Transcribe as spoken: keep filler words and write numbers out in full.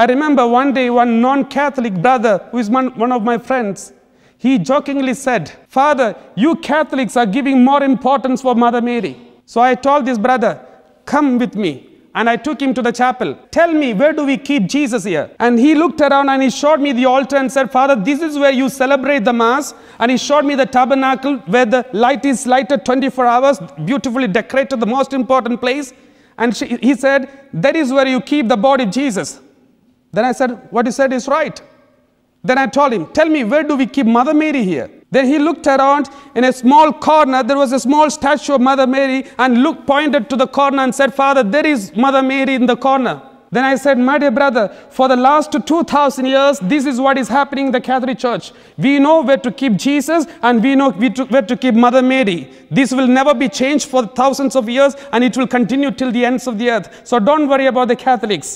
I remember one day one non-Catholic brother, who is one, one of my friends, he jokingly said, "Father, you Catholics are giving more importance for Mother Mary." So I told this brother, "Come with me." And I took him to the chapel. "Tell me, where do we keep Jesus here?" And he looked around and he showed me the altar and said, "Father, this is where you celebrate the Mass." And he showed me the tabernacle where the light is lighted twenty-four hours, beautifully decorated, the most important place. And she, he said, "That is where you keep the body of Jesus." Then I said, "What you said is right." Then I told him, "Tell me, where do we keep Mother Mary here?" Then he looked around. In a small corner, there was a small statue of Mother Mary, and Luke pointed to the corner and said, "Father, there is Mother Mary in the corner." Then I said, "My dear brother, for the last two thousand years, this is what is happening in the Catholic Church. We know where to keep Jesus, and we know where to keep Mother Mary. This will never be changed for thousands of years, and it will continue till the ends of the earth. So don't worry about the Catholics."